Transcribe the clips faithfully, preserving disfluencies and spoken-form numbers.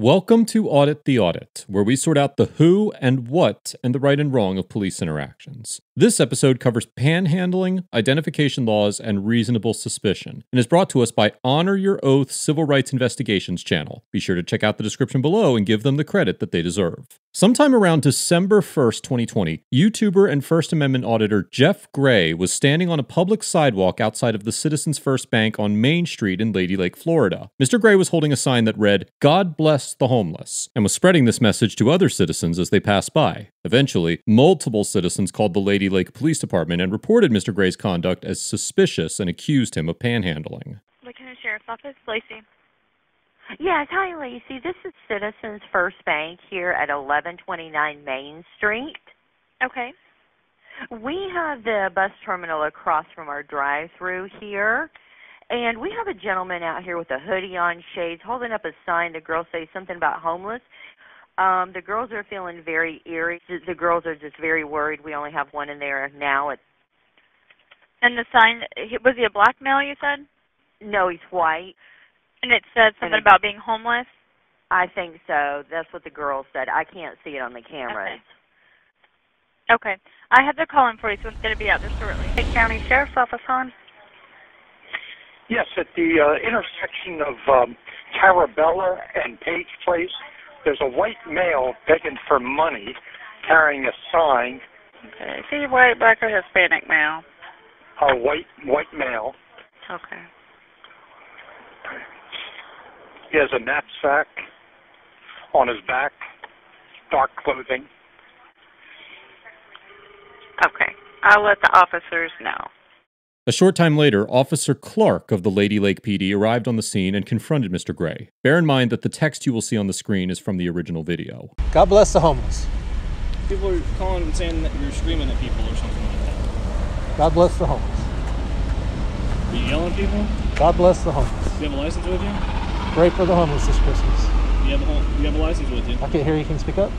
Welcome to Audit the Audit, where we sort out the who and what and the right and wrong of police interactions. This episode covers panhandling, identification laws, and reasonable suspicion, and is brought to us by Honor Your Oath Civil Rights Investigations channel. Be sure to check out the description below and give them the credit that they deserve. Sometime around December first, twenty twenty, YouTuber and First Amendment auditor Jeff Gray was standing on a public sidewalk outside of the Citizens First Bank on Main Street in Lady Lake, Florida. Mister Gray was holding a sign that read, "God bless the homeless," and was spreading this message to other citizens as they passed by. Eventually, multiple citizens called the Lady Lake Police Department and reported Mister Gray's conduct as suspicious and accused him of panhandling. Lieutenant Sheriff's Office, Lacey. Yes, hi Lacey. This is Citizens First Bank here at eleven twenty-nine Main Street. Okay. We have the bus terminal across from our drive-thru here. And we have a gentleman out here with a hoodie on, shades, holding up a sign. The girls say something about homeless. Um, the girls are feeling very eerie. The girls are just very worried. We only have one in there now. It's and the sign, was he a black male, you said? No, he's white. And it said something it, about being homeless? I think so. That's what the girls said. I can't see it on the cameras. Okay. Okay. I have the call in for you, so it's going to be out there shortly. Lake County Sheriff's Office, hon. Yes, at the uh, intersection of um, Tarabella and Page Place, there's a white male begging for money, carrying a sign. Okay. Is he white, black, or Hispanic male? A white white male. Okay. He has a knapsack on his back, dark clothing. Okay. I'll let the officers know. A short time later, Officer Clark of the Lady Lake P D arrived on the scene and confronted Mister Gray. Bear in mind that the text you will see on the screen is from the original video. God bless the homeless. People are calling and saying that you're screaming at people or something like that. God bless the homeless. Are you yelling at people? God bless the homeless. Do you have a license with you? Pray for the homeless this Christmas. Do you have a, do you have a license with you? I can't hear you. Can you speak up?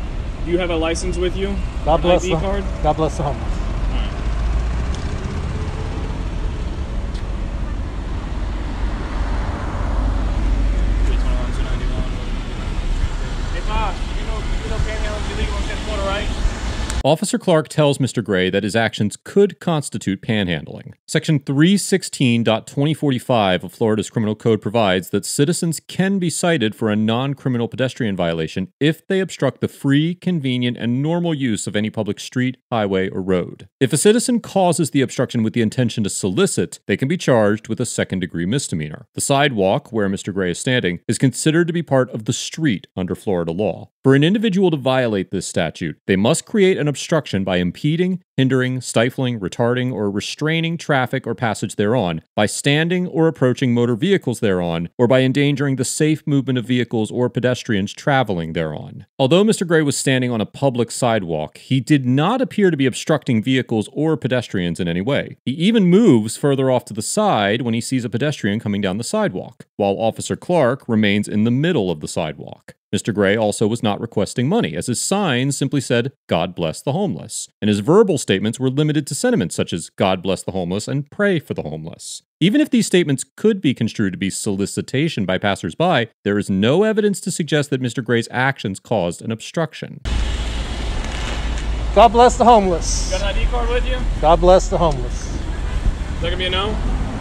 Do you have a license with you? God bless the homeless. God bless the homeless. Officer Clark tells Mister Gray that his actions could constitute panhandling. Section three sixteen point two oh four five of Florida's Criminal Code provides that citizens can be cited for a non-criminal pedestrian violation if they obstruct the free, convenient, and normal use of any public street, highway, or road. If a citizen causes the obstruction with the intention to solicit, they can be charged with a second-degree misdemeanor. The sidewalk, where Mister Gray is standing, is considered to be part of the street under Florida law. For an individual to violate this statute, they must create an obstruction by impeding, hindering, stifling, retarding, or restraining traffic or passage thereon, by standing or approaching motor vehicles thereon, or by endangering the safe movement of vehicles or pedestrians traveling thereon. Although Mister Gray was standing on a public sidewalk, he did not appear to be obstructing vehicles or pedestrians in any way. He even moves further off to the side when he sees a pedestrian coming down the sidewalk, while Officer Clark remains in the middle of the sidewalk. Mister Gray also was not requesting money, as his sign simply said, "God bless the homeless," and his verbal statements were limited to sentiments such as "God bless the homeless" and "Pray for the homeless." Even if these statements could be construed to be solicitation by passersby, there is no evidence to suggest that Mister Gray's actions caused an obstruction. God bless the homeless. Got an I D card with you? God bless the homeless. Is that going to be a no?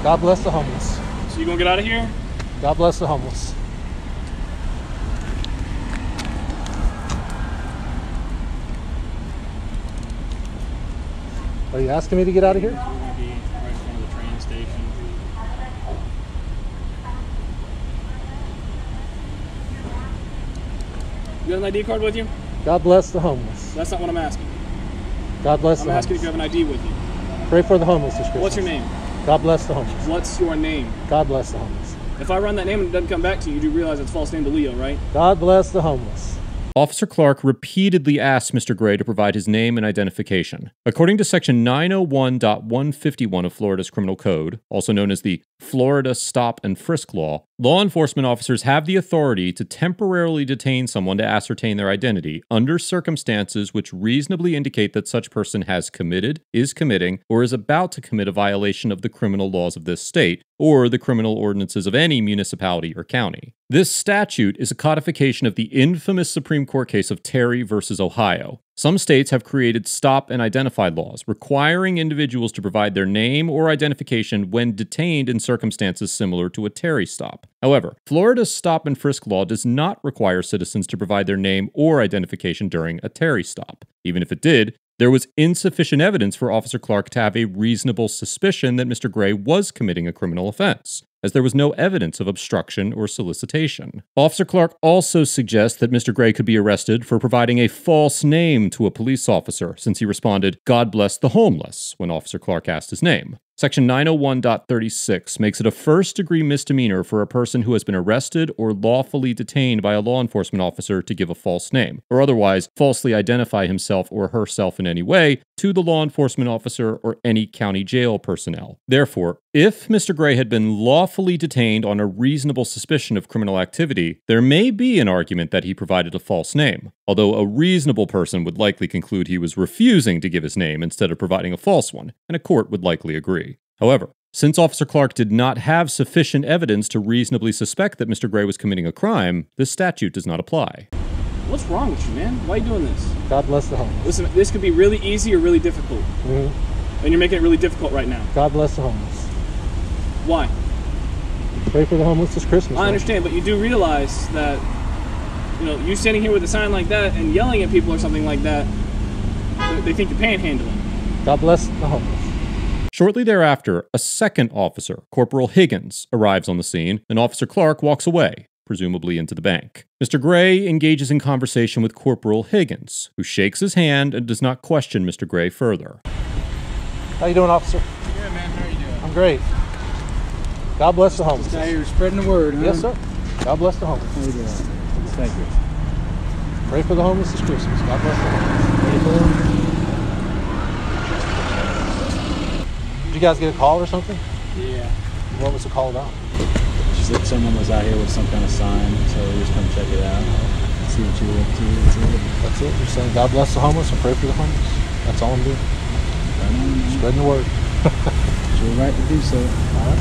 God bless the homeless. So you going to get out of here? God bless the homeless. Are you asking me to get out of here? It's going to be right in front of the train station. You have an I D card with you? God bless the homeless. That's not what I'm asking. God bless I'm the homeless. I'm asking if you have an I D with you. Pray for the homeless this Christmas. What's your name? God bless the homeless. What's your name? God bless the homeless. If I run that name and it doesn't come back to you, you do realize it's false name to Leo, right? God bless the homeless. Officer Clark repeatedly asked Mister Gray to provide his name and identification. According to Section nine oh one point one five one of Florida's Criminal Code, also known as the Florida Stop and Frisk Law, law enforcement officers have the authority to temporarily detain someone to ascertain their identity under circumstances which reasonably indicate that such person has committed, is committing, or is about to commit a violation of the criminal laws of this state, or the criminal ordinances of any municipality or county. This statute is a codification of the infamous Supreme Court case of Terry v. Ohio. Some states have created stop and identify laws, requiring individuals to provide their name or identification when detained in circumstances similar to a Terry stop. However, Florida's stop and frisk law does not require citizens to provide their name or identification during a Terry stop. Even if it did, there was insufficient evidence for Officer Clark to have a reasonable suspicion that Mister Gray was committing a criminal offense, as there was no evidence of obstruction or solicitation. Officer Clark also suggests that Mister Gray could be arrested for providing a false name to a police officer, since he responded, "God bless the homeless," when Officer Clark asked his name. Section nine oh one point thirty-six makes it a first-degree misdemeanor for a person who has been arrested or lawfully detained by a law enforcement officer to give a false name, or otherwise falsely identify himself or herself in any way to the law enforcement officer or any county jail personnel. Therefore, if Mister Gray had been lawfully detained on a reasonable suspicion of criminal activity, there may be an argument that he provided a false name, although a reasonable person would likely conclude he was refusing to give his name instead of providing a false one, and a court would likely agree. However, since Officer Clark did not have sufficient evidence to reasonably suspect that Mister Gray was committing a crime, this statute does not apply. What's wrong with you, man? Why are you doing this? God bless the homeless. Listen, this could be really easy or really difficult. Mm-hmm. And you're making it really difficult right now. God bless the homeless. Why? Pray for the homeless this Christmas. I understand, right? But you do realize that, you know, you standing here with a sign like that and yelling at people or something like that, they think you're panhandling. God bless the homeless. Shortly thereafter, a second officer, Corporal Higgins, arrives on the scene, and Officer Clark walks away, presumably into the bank. Mister Gray engages in conversation with Corporal Higgins, who shakes his hand and does not question Mister Gray further. How you doing, officer? Yeah, man. How are you doing? I'm great. God bless the homeless. Now you're spreading the word, huh? Yes, sir. God bless the homeless. How you doing? Thank you. Pray for the homeless this Christmas. God bless the homeless. Pray for them. Did you guys get a call or something? Yeah. What was the call about? Just that someone was out here with some kind of sign, so we just come check it out, see what you were up to. That's it. You're saying God bless the homeless and pray for the homeless. That's all I'm doing. Mm-hmm. Spreading the word. It's your right to do so. All right.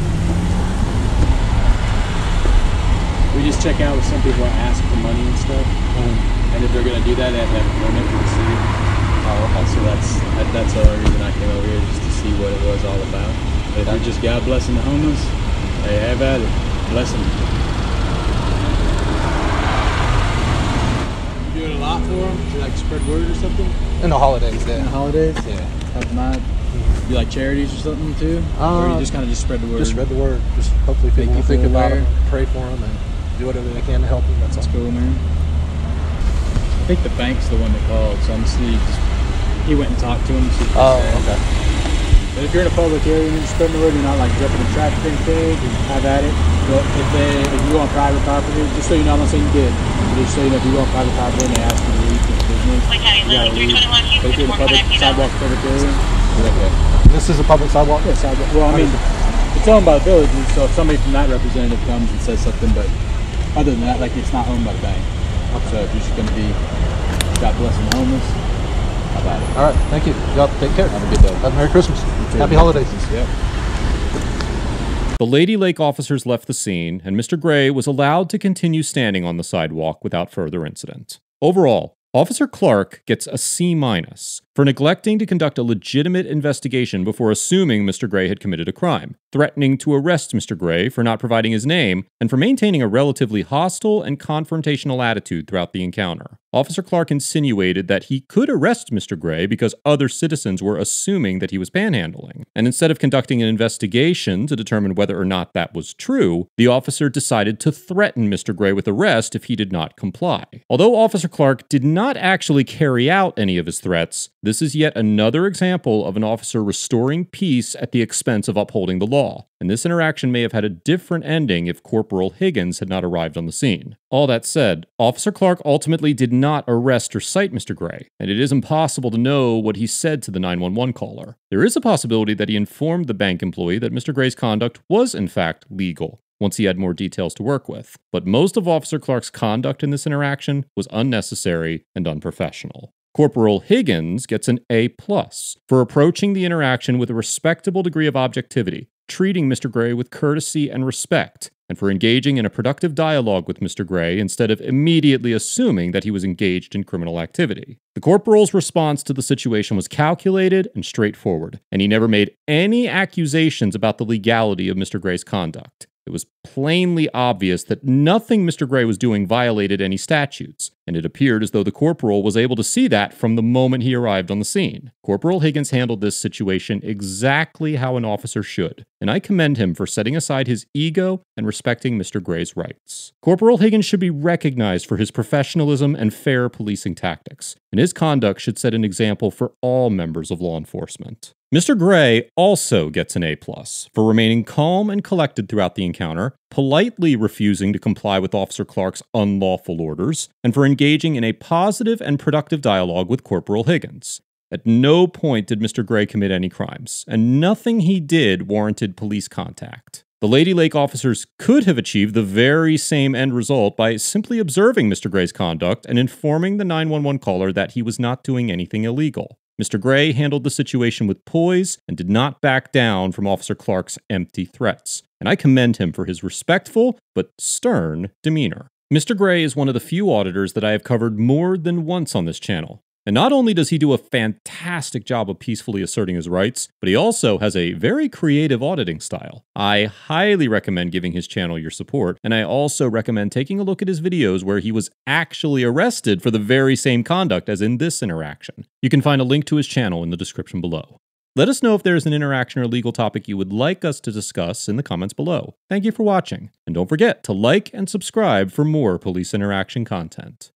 We just check out with some people and ask for money and stuff, mm-hmm. and if they're gonna do that, they have to permit from the city. Oh, okay. So that's that, that's the only reason I came over here, just to see what it was all about. If you're just God blessing the homeless, hey, have at it. Bless them. You doing a lot for them? Would you like to spread word or something? In the holidays, yeah. In the holidays? Yeah. Help them out. You like charities or something too? Uh, or you just kind of just spread the word? Just spread the word. Just hopefully people will think about it, pray for them, and do whatever they can to help them. That's all. That's cool, man. I think the bank's the one that called, so I'm just, he went and talked to him. So oh, okay. But if you're in a public area and you're spreading the word, you're not like jumping in traffic and things, and have at it. But if they, if you go on private property, just so you know, I'm not saying you did, but just so you know, if you go on private property and they ask you to leave your business, you gotta leave. But if you're in a public sidewalk, public area, okay. This is a public sidewalk? Yeah, sidewalk. Well, I mean, it's owned by the village, so if somebody from that representative comes and says something, but other than that, like, it's not owned by the bank. Okay. So if you're just gonna be, God bless the homeless, how about it? All right, thank you. Y'all take care. Have a good day. Have a Merry Christmas. Happy holidays. Yeah. The Lady Lake officers left the scene, and Mister Gray was allowed to continue standing on the sidewalk without further incident. Overall, Officer Clark gets a C- for neglecting to conduct a legitimate investigation before assuming Mister Gray had committed a crime, threatening to arrest Mister Gray for not providing his name, and for maintaining a relatively hostile and confrontational attitude throughout the encounter. Officer Clark insinuated that he could arrest Mister Gray because other citizens were assuming that he was panhandling, and instead of conducting an investigation to determine whether or not that was true, the officer decided to threaten Mister Gray with arrest if he did not comply. Although Officer Clark did not actually carry out any of his threats, this is yet another example of an officer restoring peace at the expense of upholding the law, and this interaction may have had a different ending if Corporal Higgins had not arrived on the scene. All that said, Officer Clark ultimately did not arrest or cite Mister Gray, and it is impossible to know what he said to the nine one one caller. There is a possibility that he informed the bank employee that Mister Gray's conduct was, in fact, legal, once he had more details to work with. But most of Officer Clark's conduct in this interaction was unnecessary and unprofessional. Corporal Higgins gets an A plus for approaching the interaction with a respectable degree of objectivity, treating Mister Gray with courtesy and respect, and for engaging in a productive dialogue with Mister Gray instead of immediately assuming that he was engaged in criminal activity. The corporal's response to the situation was calculated and straightforward, and he never made any accusations about the legality of Mister Gray's conduct. It was plainly obvious that nothing Mister Gray was doing violated any statutes, and it appeared as though the corporal was able to see that from the moment he arrived on the scene. Corporal Higgins handled this situation exactly how an officer should, and I commend him for setting aside his ego and respecting Mister Gray's rights. Corporal Higgins should be recognized for his professionalism and fair policing tactics, and his conduct should set an example for all members of law enforcement. Mister Gray also gets an A plus for remaining calm and collected throughout the encounter, politely refusing to comply with Officer Clark's unlawful orders, and for engaging in a positive and productive dialogue with Corporal Higgins. At no point did Mister Gray commit any crimes, and nothing he did warranted police contact. The Lady Lake officers could have achieved the very same end result by simply observing Mister Gray's conduct and informing the nine one one caller that he was not doing anything illegal. Mister Gray handled the situation with poise and did not back down from Officer Clark's empty threats, and I commend him for his respectful but stern demeanor. Mister Gray is one of the few auditors that I have covered more than once on this channel. And not only does he do a fantastic job of peacefully asserting his rights, but he also has a very creative auditing style. I highly recommend giving his channel your support, and I also recommend taking a look at his videos where he was actually arrested for the very same conduct as in this interaction. You can find a link to his channel in the description below. Let us know if there is an interaction or legal topic you would like us to discuss in the comments below. Thank you for watching, and don't forget to like and subscribe for more police interaction content.